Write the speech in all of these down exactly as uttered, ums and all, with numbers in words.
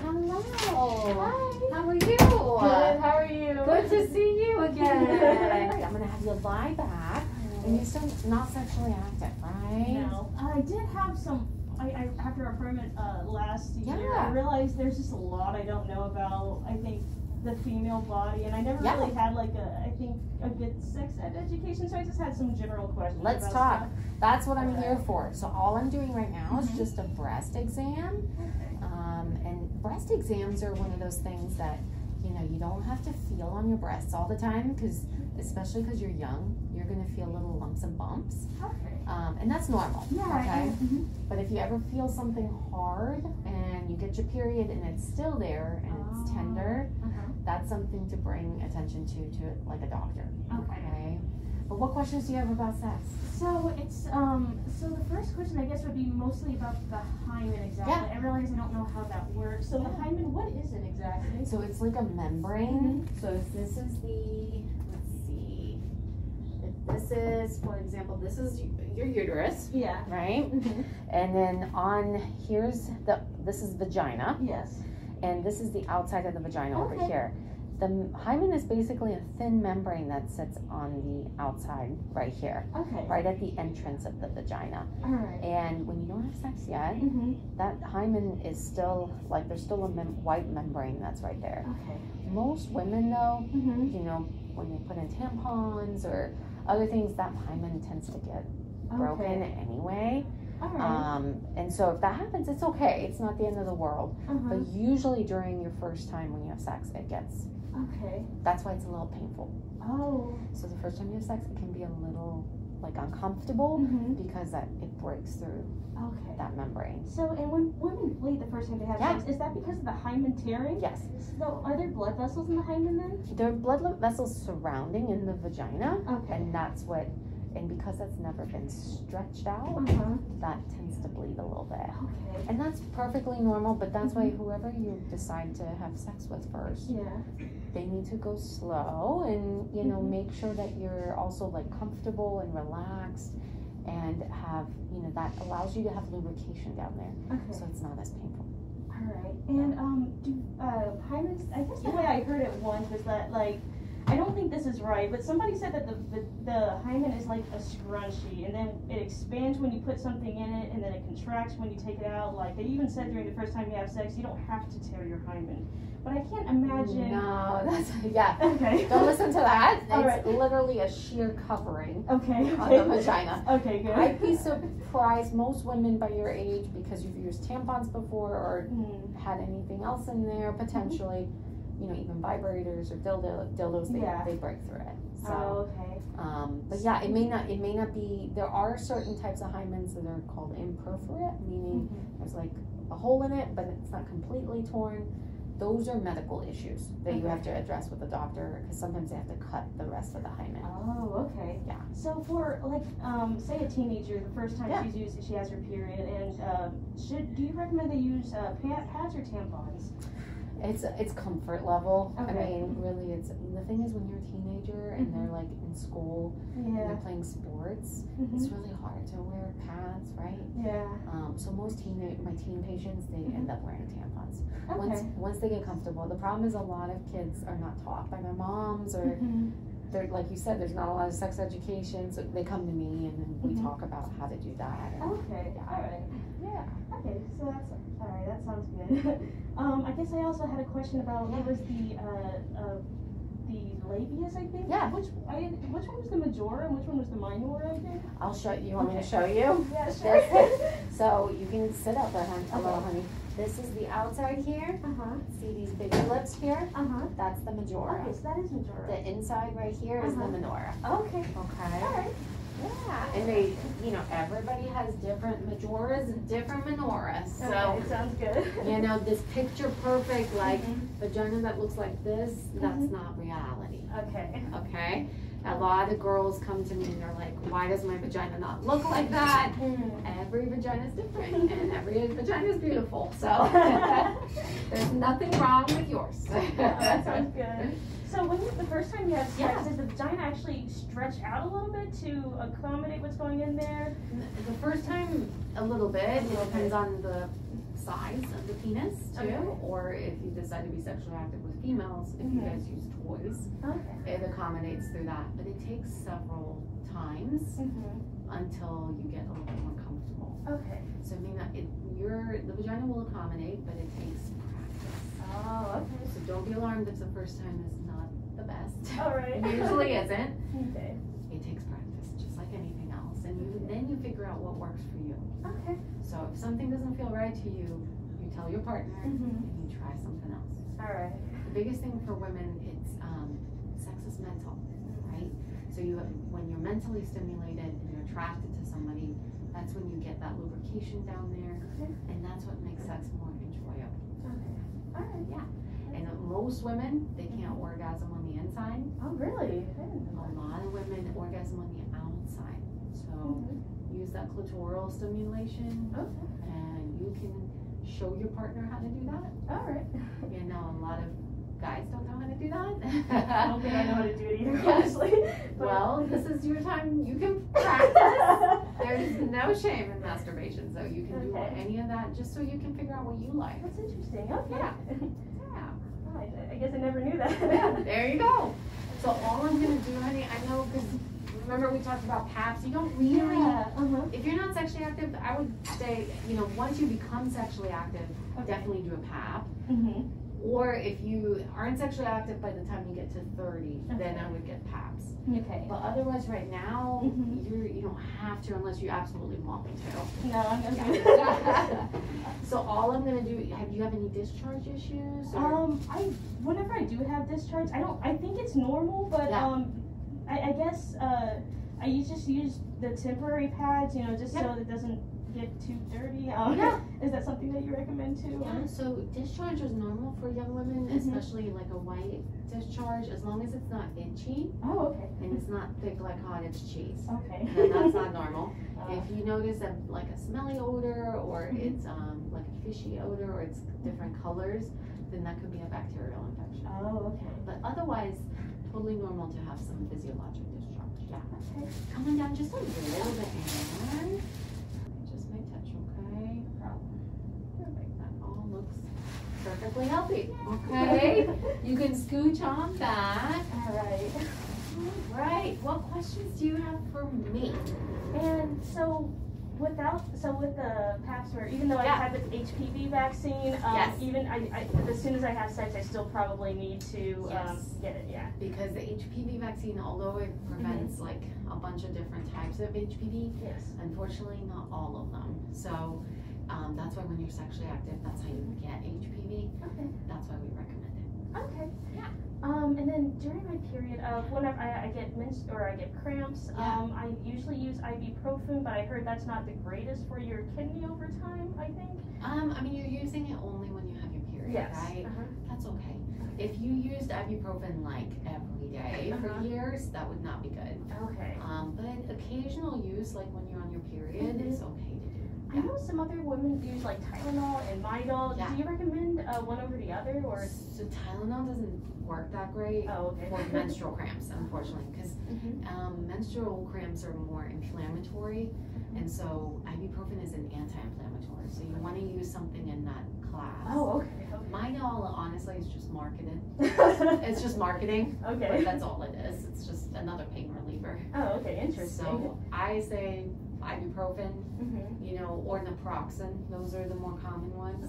Hello. Hi. How are you? Good. How are you? Good to see you again. I'm going to have you lie back. And you're still not sexually active, right? No. I did have some, I, I after our appointment uh, last year, yeah. I realized there's just a lot I don't know about, I think, the female body. And I never yeah. really had, like, a, I think, a good sex ed education, so I just had some general questions. Let's about talk. Stuff. That's what I'm okay. here for. So all I'm doing right now mm-hmm. is just a breast exam. Okay. Um, and breast exams are one of those things that, you know, you don't have to feel on your breasts all the time, because, especially because you're young, you're going to feel little lumps and bumps. Okay. Um, and that's normal. Yeah. Okay? Mm-hmm. But if you ever feel something hard and you get your period and it's still there and oh. it's tender, uh-huh. that's something to bring attention to, to like a doctor. Okay. okay. But what questions do you have about sex? So it's, um, so the first question I guess would be mostly about the hymen exactly. Yeah. I realize I don't know how that works. So yeah. the hymen, what is it exactly? So it's like a membrane. Mm-hmm. So if this is the, let's see, if this is, for example, this is your uterus. Yeah. Right? Mm-hmm. And then on, here's the, this is vagina. Yes. And this is the outside of the vagina okay. over here. The hymen is basically a thin membrane that sits on the outside right here, okay. right at the entrance of the vagina. All right. And when you don't have sex yet, mm-hmm. that hymen is still, like, there's still a mem white membrane that's right there. Okay. Most women, though, mm-hmm. you know, when they put in tampons or other things, that hymen tends to get okay. broken anyway. All right. Um, and so if that happens, it's okay. It's not the end of the world. Uh-huh. But usually during your first time when you have sex, it gets... Okay. That's why it's a little painful. Oh. So the first time you have sex, it can be a little, like, uncomfortable mm-hmm. because that it breaks through okay. that membrane. So, and when women bleed the first time they have yeah. sex, is that because of the hymen tearing? Yes. So are there blood vessels in the hymen then? There are blood vessels surrounding in the vagina. Okay. And that's what... And because that's never been stretched out, uh-huh. that tends to bleed a little bit. Okay. And that's perfectly normal, but that's mm-hmm. why whoever you decide to have sex with first, yeah. they need to go slow and, you know, mm-hmm. make sure that you're also, like, comfortable and relaxed and have, you know, that allows you to have lubrication down there. Okay. So it's not as painful. All right. And um, do uh, hymens, I guess the yeah. way I heard it once was that, like, I don't think this is right, but somebody said that the, the, the hymen is like a scrunchie, and then it expands when you put something in it, and then it contracts when you take it out. Like, they even said during the first time you have sex, you don't have to tear your hymen. But I can't imagine... No, that's... Yeah. Okay. Don't listen to that. It's right. literally a sheer covering okay, okay. on the vagina. Okay, good. I'd be surprised, most women by your age, because you've used tampons before or mm. had anything else in there, potentially, mm-hmm. you know, even vibrators or dildo, dildos, they, yeah. they break through it. So, oh, okay. Um, but yeah, it may not, it may not be, there are certain types of hymens that are called imperforate, meaning mm-hmm. there's like a hole in it, but it's not completely torn. Those are medical issues that okay. you have to address with the doctor, because sometimes they have to cut the rest of the hymen. Oh, okay. Yeah. So for, like, um, say a teenager, the first time yeah. she's used, she has her period, and uh, should, do you recommend they use uh, pads or tampons? It's it's comfort level. Okay. I mean, really, it's the thing is when you're a teenager and they're like in school yeah. and they're playing sports, mm-hmm. it's really hard to wear pads, right? Yeah. Um, so most teen my teen patients, they mm-hmm. end up wearing tampons. Okay. Once once they get comfortable. The problem is a lot of kids are not taught by their moms, or mm-hmm. they're, like you said, there's not a lot of sex education, so they come to me and then we mm-hmm. talk about how to do that. And, okay. Yeah. All right. Yeah. Okay, so that's all right. That sounds good. um, I guess I also had a question about what was the uh, uh, the labias, I think. Yeah. Which I which one was the majora and which one was the minora? I think. I'll show you. You want okay. me to show you? Yeah, sure. So you can sit up there, honey. Hello, okay. honey. This is the outside here. Uh huh. See these big lips here? Uh huh. That's the majora. Okay, so that is majora. The inside right here uh-huh. is the minora. Okay. Okay. All right. Yeah, and they, you know, everybody has different majoras and different minoras. So okay, it sounds good. You know, this picture perfect, like, mm-hmm. vagina that looks like this, that's mm-hmm. not reality. Okay. Okay? A lot of girls come to me and they're like, why does my vagina not look like that? Mm-hmm. Every vagina is different and every vagina is beautiful. So there's nothing wrong with yours. Oh, that sounds good. So when you, the first time you have sex, yeah. does the vagina actually stretch out a little bit to accommodate what's going in there? The first time, a little bit. It depends on the size of the penis too, okay. Or if you decide to be sexually active with females, if mm-hmm. you guys use toys, okay. It accommodates through that, but it takes several times mm-hmm. until you get a little bit more comfortable. Okay. So I mean, that it, your the vagina will accommodate, but it takes practice. Oh, okay. So don't be alarmed if the first time is not the best. All right. It usually isn't. Okay. It takes practice, just like anything else, and you, then you figure out what works for you. Okay. So if something doesn't feel right to you, you tell your partner mm-hmm. and you try something else. All right. The biggest thing for women, it's um, sex is mental, right? So you, when you're mentally stimulated and you're attracted to somebody, that's when you get that lubrication down there, okay. And that's what makes sex more enjoyable. Okay. All right. Yeah. And most women, they can't orgasm on the inside. Oh, really? A lot of women orgasm on the outside. So. Mm-hmm. Use that clitoral stimulation, okay. And you can show your partner how to do that. All right. You know, a lot of guys don't know how to do that. I don't think I know how to do it either, actually. Well, this is your time. You can practice. There's no shame in masturbation, so you can okay. do any of that just so you can figure out what you like. That's interesting. Okay. Yeah. Yeah. Well, I, I guess I never knew that. Yeah. There you go. So all I'm gonna do, honey, I know because. Remember we talked about Paps, you don't really, yeah. uh-huh. if you're not sexually active, I would say, you know, once you become sexually active, okay. definitely do a Pap. Mm-hmm. Or if you aren't sexually active by the time you get to thirty, okay. then I would get Paps. Okay. But otherwise right now, mm-hmm. you're, you don't have to unless you absolutely want me to. No, I'm not going to. So all I'm going to do, have you have any discharge issues? Or? Um, I, whenever I do have discharge, I don't, I think it's normal, but yeah. um. I, I guess uh, I just use the temporary pads, you know, just yep. so it doesn't get too dirty. Um, yeah. Is that something that you recommend too? Yeah, so discharge is normal for young women, mm-hmm. especially like a white discharge, as long as it's not itchy. Oh, okay. And it's not thick like cottage cheese. Okay. Then that's not normal. Uh, if you notice that like a smelly odor or mm-hmm. it's um, like a fishy odor or it's different colors, then that could be a bacterial infection. Oh, okay. But otherwise, totally normal to have some physiologic discharge. Yeah. Okay. Coming down just a little bit, and just my touch, okay? Problem. Perfect. That all looks perfectly healthy. Okay. You can scooch on back. All right. All right. What questions do you have for me? And so, without so with the Paps, where even though yeah. I had the H P V vaccine, um, yes. even I, I, as soon as I have sex, I still probably need to yes. um, get it. Yeah, because the H P V vaccine, although it prevents mm-hmm. like a bunch of different types of H P V, yes, unfortunately not all of them. So um, that's why when you're sexually active, that's how you get H P V. Okay, that's why we recommend it. Okay. Yeah. Um, and then during my period of whenever I, I get menstruation or I get cramps, yeah. um, I usually use ibuprofen, but I heard that's not the greatest for your kidney over time, I think. Um, I mean, you're using it only when you have your period, yes. right? Uh-huh. That's okay. If you used ibuprofen like every day uh-huh. for years, that would not be good. Okay. Um, but occasional use, like when you're on your period, mm-hmm. is okay to do. I yeah. know some other women use like Tylenol and Midol. Yeah. Do you recommend uh, one over the other, or so Tylenol doesn't work that great oh, okay. for menstrual cramps, unfortunately, because mm-hmm. um, menstrual cramps are more inflammatory, mm-hmm. and so ibuprofen is an anti-inflammatory. So you want to use something in that class. Oh, okay. okay. Midol, honestly, is just marketing. It's just marketing. Okay. But that's all it is. It's just another pain reliever. Oh, okay, interesting. So I say ibuprofen, mm-hmm. you know, or naproxen. Those are the more common ones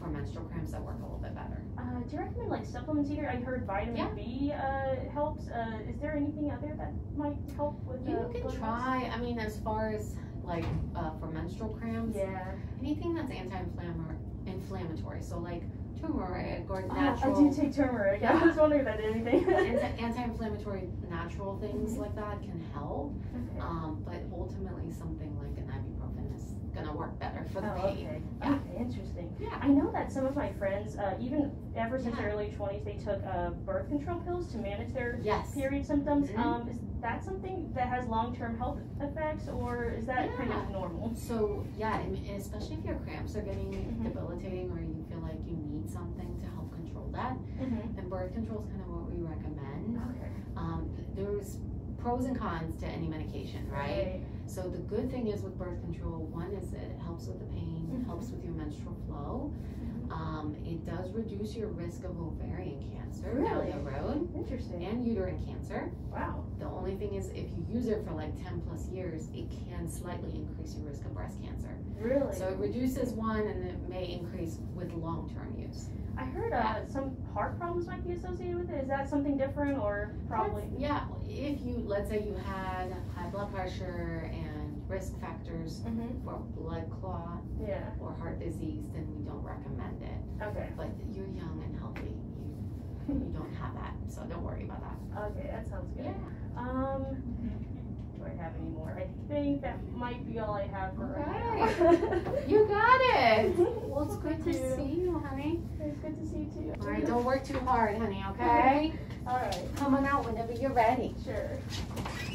for menstrual cramps that work a little bit better. Uh, do you recommend like supplements here? I heard vitamin yeah. B uh, helps. Uh, is there anything other that might help with the You can try. Cramps? I mean, as far as like uh, for menstrual cramps, yeah, anything that's anti-inflammatory. So like turmeric or natural. Uh, I do take turmeric. Yeah. I was wondering about anything. Anti-inflammatory natural things mm-hmm. like that can help, okay. um, but ultimately something like an ibuprofen is gonna work better for the oh, pain. Okay. Yeah. Okay, interesting. Yeah. I know that some of my friends, uh, even ever since yeah. their early twenties, they took uh, birth control pills to manage their yes. period symptoms. Mm-hmm. um, is that something that has long-term health effects, or is that yeah. kind of normal? So yeah, I mean, especially if your cramps are getting mm-hmm. debilitating or you feel like you need something to help control that, mm-hmm. and birth control is kind of what we recommend. Okay. Um, there's pros and cons to any medication, right? Right. So the good thing is with birth control, one is it helps with the pain, mm-hmm. helps with your menstrual flow. Mm-hmm. um, it does reduce your risk of ovarian cancer really? down the road. Interesting. And uterine cancer. Wow. The only thing is if you use it for like ten plus years, it can slightly increase your risk of breast cancer. Really? So it reduces one and it may increase with long-term use. I heard uh, some heart problems might be associated with it. Is that something different or probably? That's, yeah, if you, let's say you had high blood pressure and risk factors mm-hmm. for blood clot yeah. or heart disease, then we don't recommend it. Okay. But you're young and healthy. You, you don't have that, so don't worry about that. Okay, that sounds good. Yeah. Um, do I have any more? I think that might be all I have for right now. You got it. Well, it's good to see you, honey. It's good to see you too. All right, don't work too hard, honey, okay? All right. Come on out whenever you're ready. Sure.